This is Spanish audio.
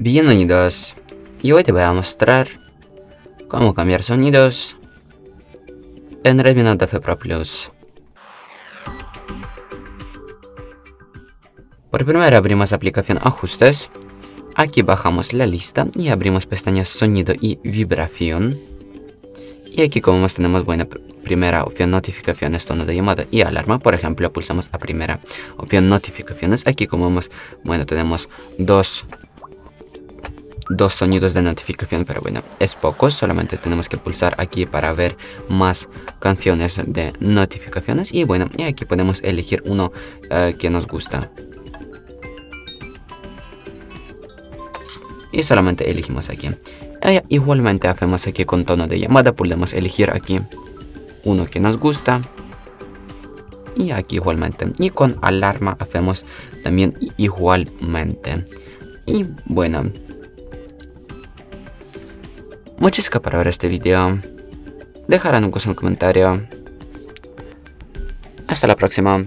Bienvenidos, y hoy te voy a mostrar cómo cambiar sonidos en Redmi Note 12 Pro Plus. Por primero abrimos aplicación Ajustes, aquí bajamos la lista y abrimos pestañas Sonido y Vibración. Y aquí como vemos tenemos primera opción notificaciones, tono de llamada y alarma. Por ejemplo, pulsamos a primera opción notificaciones, aquí como vemos tenemos dos sonidos de notificación, pero bueno, es poco, solamente tenemos que pulsar aquí para ver más canciones de notificaciones y bueno, y aquí podemos elegir uno que nos gusta y solamente elegimos aquí. Igualmente hacemos aquí con tono de llamada, podemos elegir aquí uno que nos gusta y aquí igualmente, y con alarma hacemos también igualmente. Y bueno, muchas gracias por ver este video, dejarán un gusto en un comentario, hasta la próxima.